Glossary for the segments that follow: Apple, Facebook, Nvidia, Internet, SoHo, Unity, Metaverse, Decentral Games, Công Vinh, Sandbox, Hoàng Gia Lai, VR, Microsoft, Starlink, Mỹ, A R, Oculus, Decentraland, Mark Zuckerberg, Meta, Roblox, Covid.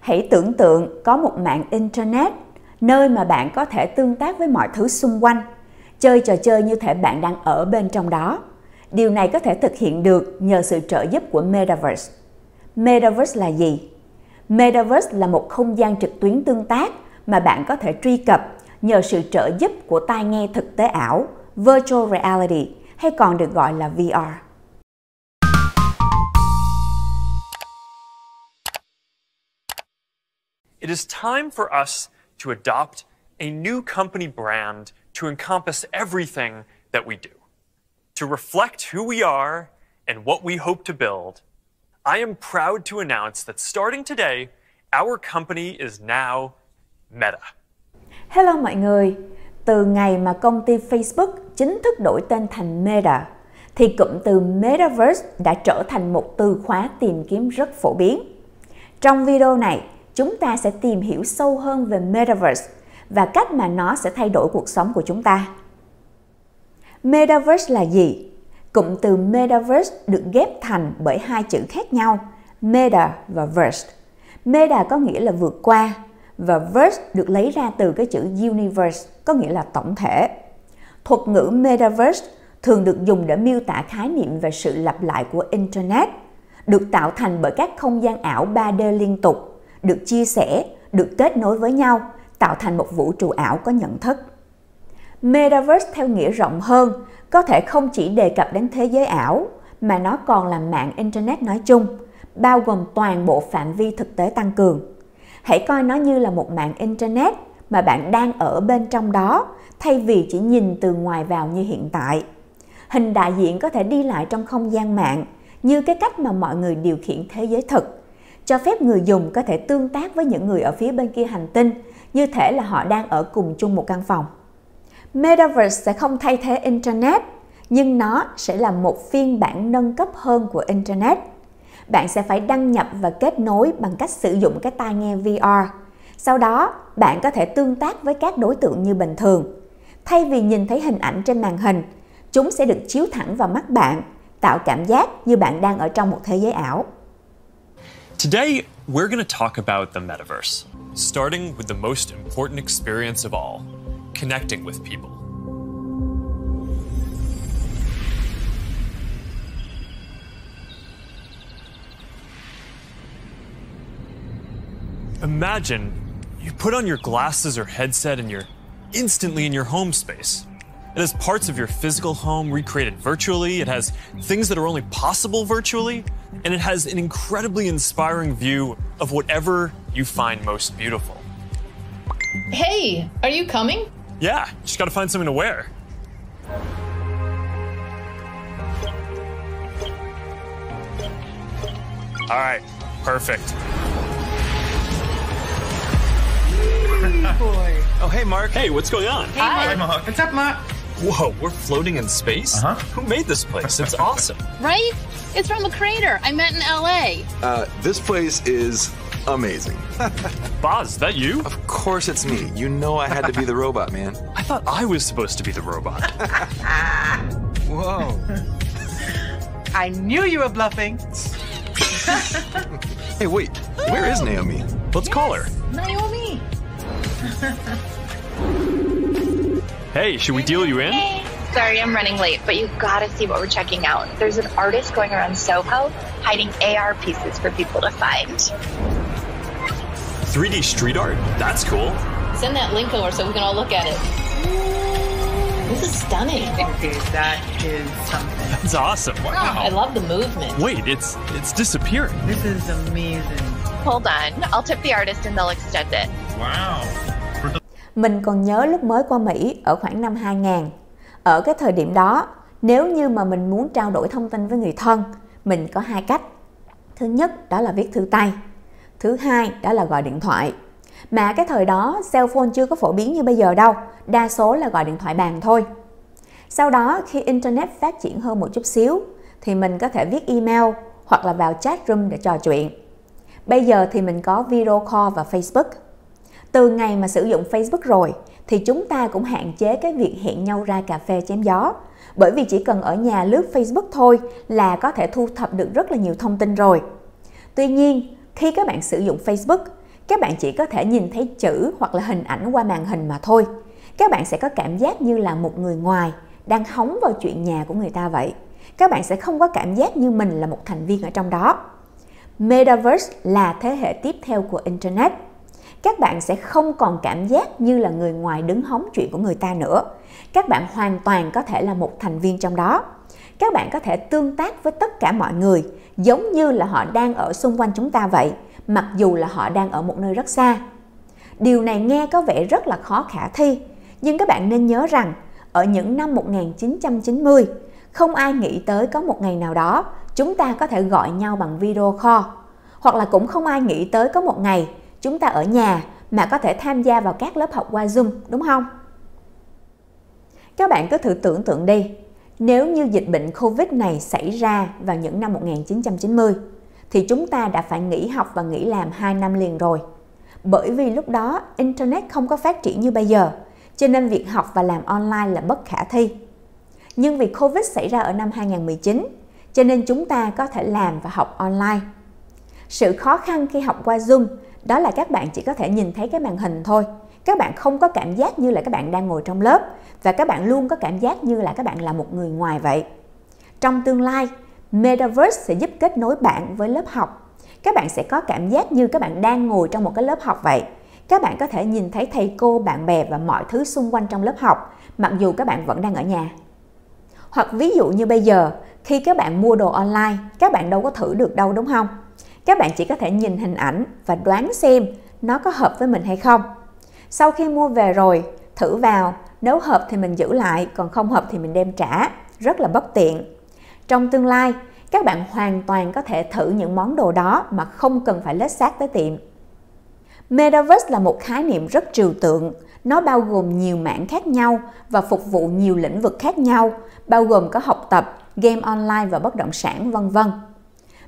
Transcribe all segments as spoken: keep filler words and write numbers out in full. Hãy tưởng tượng có một mạng Internet, nơi mà bạn có thể tương tác với mọi thứ xung quanh, chơi trò chơi như thể bạn đang ở bên trong đó. Điều này có thể thực hiện được nhờ sự trợ giúp của Metaverse. Metaverse là gì? Metaverse là một không gian trực tuyến tương tác mà bạn có thể truy cập nhờ sự trợ giúp của tai nghe thực tế ảo, Virtual Reality, hay còn được gọi là V R. It is time for us to adopt a new company brand to encompass everything that we do, to reflect who we are and what we hope to build. I am proud to announce that starting today, our company is now Meta. Hello mọi người, từ ngày mà công ty Facebook chính thức đổi tên thành Meta, thì cụm từ Metaverse đã trở thành một từ khóa tìm kiếm rất phổ biến. Trong video này, chúng ta sẽ tìm hiểu sâu hơn về Metaverse và cách mà nó sẽ thay đổi cuộc sống của chúng ta. Metaverse là gì? Cụm từ Metaverse được ghép thành bởi hai chữ khác nhau, Meta và Verse. Meta có nghĩa là vượt qua, và Verse được lấy ra từ cái chữ Universe, có nghĩa là tổng thể. Thuật ngữ Metaverse thường được dùng để miêu tả khái niệm về sự lặp lại của Internet, được tạo thành bởi các không gian ảo ba D liên tục, được chia sẻ, được kết nối với nhau, tạo thành một vũ trụ ảo có nhận thức. Metaverse theo nghĩa rộng hơn, có thể không chỉ đề cập đến thế giới ảo, mà nó còn là mạng Internet nói chung, bao gồm toàn bộ phạm vi thực tế tăng cường. Hãy coi nó như là một mạng Internet mà bạn đang ở bên trong đó, thay vì chỉ nhìn từ ngoài vào như hiện tại. Hình đại diện có thể đi lại trong không gian mạng, như cái cách mà mọi người điều khiển thế giới thực, cho phép người dùng có thể tương tác với những người ở phía bên kia hành tinh, như thể là họ đang ở cùng chung một căn phòng. Metaverse sẽ không thay thế Internet, nhưng nó sẽ là một phiên bản nâng cấp hơn của Internet. Bạn sẽ phải đăng nhập và kết nối bằng cách sử dụng cái tai nghe V R. Sau đó, bạn có thể tương tác với các đối tượng như bình thường. Thay vì nhìn thấy hình ảnh trên màn hình, chúng sẽ được chiếu thẳng vào mắt bạn, tạo cảm giác như bạn đang ở trong một thế giới ảo. Today, we're going to talk about the metaverse, starting with the most important experience of all, connecting with people. Imagine you put on your glasses or headset and you're instantly in your home space. It has parts of your physical home recreated virtually, it has things that are only possible virtually, and it has an incredibly inspiring view of whatever you find most beautiful. Hey, are you coming? Yeah, just gotta find something to wear. All right, perfect. Hey, boy. Oh, hey, Mark. Hey, what's going on? Hey, Hi, Mark. What's up, Mark? Whoa, we're floating in space? Uh-huh. Who made this place? It's awesome. Right? It's from a creator I met in L A. Uh, this place is amazing. Boz, is that you? Of course it's me. You know I had to be the robot, man. I thought I was supposed to be the robot. Whoa. I knew you were bluffing. Hey, wait. Ooh. Where is Naomi? Let's yes, call her. Naomi. Hey, should we deal you in? Hey. Sorry, I'm running late, but you've got to see what we're checking out. There's an artist going around SoHo hiding A R pieces for people to find. three D street art? That's cool. Send that link over so we can all look at it. This is stunning. Okay, that is something. That's awesome. Wow. I love the movement. Wait, it's it's disappearing. This is amazing. Hold on. I'll tip the artist and they'll extend it. Wow. Mình còn nhớ lúc mới qua Mỹ ở khoảng năm hai ngàn. Ở cái thời điểm đó, nếu như mà mình muốn trao đổi thông tin với người thân, mình có hai cách. Thứ nhất đó là viết thư tay. Thứ hai đó là gọi điện thoại. Mà cái thời đó, cell phone chưa có phổ biến như bây giờ đâu. Đa số là gọi điện thoại bàn thôi. Sau đó, khi Internet phát triển hơn một chút xíu, thì mình có thể viết email hoặc là vào chat room để trò chuyện. Bây giờ thì mình có video call và Facebook. Từ ngày mà sử dụng Facebook rồi, thì chúng ta cũng hạn chế cái việc hẹn nhau ra cà phê chém gió. Bởi vì chỉ cần ở nhà lướt Facebook thôi là có thể thu thập được rất là nhiều thông tin rồi. Tuy nhiên, khi các bạn sử dụng Facebook, các bạn chỉ có thể nhìn thấy chữ hoặc là hình ảnh qua màn hình mà thôi. Các bạn sẽ có cảm giác như là một người ngoài đang hóng vào chuyện nhà của người ta vậy. Các bạn sẽ không có cảm giác như mình là một thành viên ở trong đó. Metaverse là thế hệ tiếp theo của Internet. Các bạn sẽ không còn cảm giác như là người ngoài đứng hóng chuyện của người ta nữa. Các bạn hoàn toàn có thể là một thành viên trong đó. Các bạn có thể tương tác với tất cả mọi người, giống như là họ đang ở xung quanh chúng ta vậy, mặc dù là họ đang ở một nơi rất xa. Điều này nghe có vẻ rất là khó khả thi, nhưng các bạn nên nhớ rằng, ở những năm một nghìn chín trăm chín mươi, không ai nghĩ tới có một ngày nào đó chúng ta có thể gọi nhau bằng video call. Hoặc là cũng không ai nghĩ tới có một ngày chúng ta ở nhà mà có thể tham gia vào các lớp học qua Zoom, đúng không? Các bạn cứ thử tưởng tượng đi, nếu như dịch bệnh Covid này xảy ra vào những năm một nghìn chín trăm chín mươi, thì chúng ta đã phải nghỉ học và nghỉ làm hai năm liền rồi. Bởi vì lúc đó Internet không có phát triển như bây giờ, cho nên việc học và làm online là bất khả thi. Nhưng vì Covid xảy ra ở năm hai nghìn không trăm mười chín, cho nên chúng ta có thể làm và học online. Sự khó khăn khi học qua Zoom đó là các bạn chỉ có thể nhìn thấy cái màn hình thôi. Các bạn không có cảm giác như là các bạn đang ngồi trong lớp, và các bạn luôn có cảm giác như là các bạn là một người ngoài vậy. Trong tương lai, Metaverse sẽ giúp kết nối bạn với lớp học. Các bạn sẽ có cảm giác như các bạn đang ngồi trong một cái lớp học vậy. Các bạn có thể nhìn thấy thầy cô, bạn bè và mọi thứ xung quanh trong lớp học, mặc dù các bạn vẫn đang ở nhà. Hoặc ví dụ như bây giờ, khi các bạn mua đồ online, các bạn đâu có thử được đâu, đúng không? Các bạn chỉ có thể nhìn hình ảnh và đoán xem nó có hợp với mình hay không. Sau khi mua về rồi, thử vào, nếu hợp thì mình giữ lại, còn không hợp thì mình đem trả, rất là bất tiện. Trong tương lai, các bạn hoàn toàn có thể thử những món đồ đó mà không cần phải lết xác tới tiệm. Metaverse là một khái niệm rất trừu tượng, nó bao gồm nhiều mảng khác nhau và phục vụ nhiều lĩnh vực khác nhau, bao gồm có học tập, game online và bất động sản, vân vân.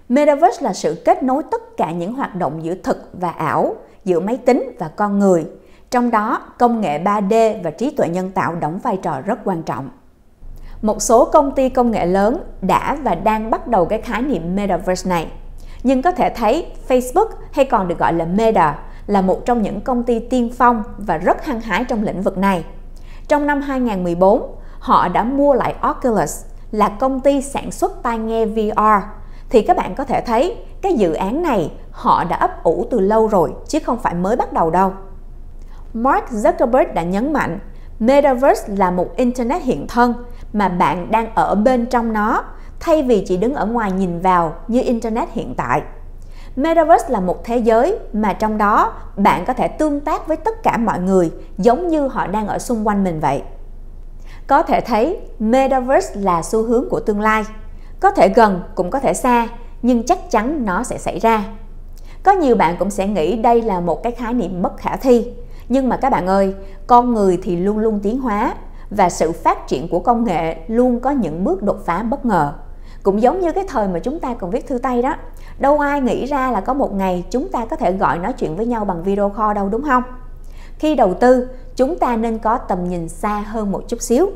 Metaverse là sự kết nối tất cả những hoạt động giữa thực và ảo, giữa máy tính và con người. Trong đó, công nghệ ba D và trí tuệ nhân tạo đóng vai trò rất quan trọng. Một số công ty công nghệ lớn đã và đang bắt đầu cái khái niệm Metaverse này. Nhưng có thể thấy Facebook, hay còn được gọi là Meta, là một trong những công ty tiên phong và rất hăng hái trong lĩnh vực này. Trong năm hai nghìn không trăm mười bốn, họ đã mua lại Oculus, là công ty sản xuất tai nghe V R. Thì các bạn có thể thấy, cái dự án này họ đã ấp ủ từ lâu rồi, chứ không phải mới bắt đầu đâu. Mark Zuckerberg đã nhấn mạnh, Metaverse là một Internet hiện thân mà bạn đang ở bên trong nó, thay vì chỉ đứng ở ngoài nhìn vào như Internet hiện tại. Metaverse là một thế giới mà trong đó bạn có thể tương tác với tất cả mọi người, giống như họ đang ở xung quanh mình vậy. Có thể thấy, Metaverse là xu hướng của tương lai. Có thể gần, cũng có thể xa, nhưng chắc chắn nó sẽ xảy ra. Có nhiều bạn cũng sẽ nghĩ đây là một cái khái niệm bất khả thi. Nhưng mà các bạn ơi, con người thì luôn luôn tiến hóa, và sự phát triển của công nghệ luôn có những bước đột phá bất ngờ. Cũng giống như cái thời mà chúng ta còn viết thư tay đó, đâu ai nghĩ ra là có một ngày chúng ta có thể gọi nói chuyện với nhau bằng video call đâu, đúng không? Khi đầu tư, chúng ta nên có tầm nhìn xa hơn một chút xíu.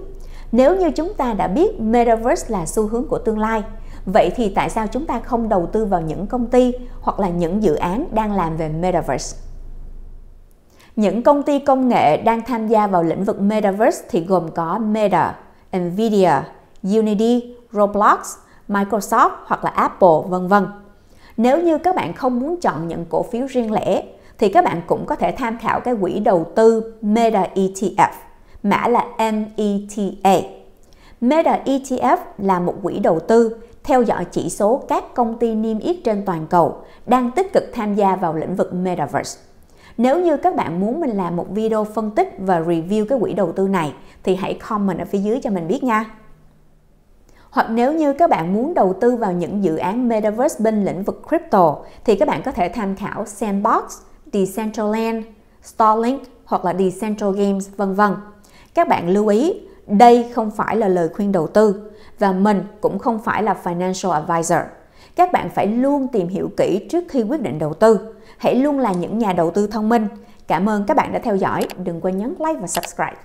Nếu như chúng ta đã biết Metaverse là xu hướng của tương lai, vậy thì tại sao chúng ta không đầu tư vào những công ty hoặc là những dự án đang làm về Metaverse? Những công ty công nghệ đang tham gia vào lĩnh vực Metaverse thì gồm có Meta, Nvidia, Unity, Roblox, Microsoft hoặc là Apple, vân vân. Nếu như các bạn không muốn chọn những cổ phiếu riêng lẻ, thì các bạn cũng có thể tham khảo cái quỹ đầu tư Meta E T F, mã là M E T A. Meta E T F là một quỹ đầu tư theo dõi chỉ số các công ty niêm yết trên toàn cầu đang tích cực tham gia vào lĩnh vực Metaverse. Nếu như các bạn muốn mình làm một video phân tích và review cái quỹ đầu tư này thì hãy comment ở phía dưới cho mình biết nha. Hoặc nếu như các bạn muốn đầu tư vào những dự án Metaverse bên lĩnh vực crypto thì các bạn có thể tham khảo Sandbox, Decentraland, Starlink hoặc là Decentral Games, vân vân. Các bạn lưu ý, đây không phải là lời khuyên đầu tư và mình cũng không phải là financial advisor. Các bạn phải luôn tìm hiểu kỹ trước khi quyết định đầu tư. Hãy luôn là những nhà đầu tư thông minh. Cảm ơn các bạn đã theo dõi. Đừng quên nhấn like và subscribe.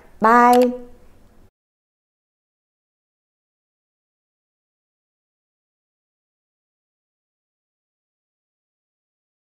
Bye!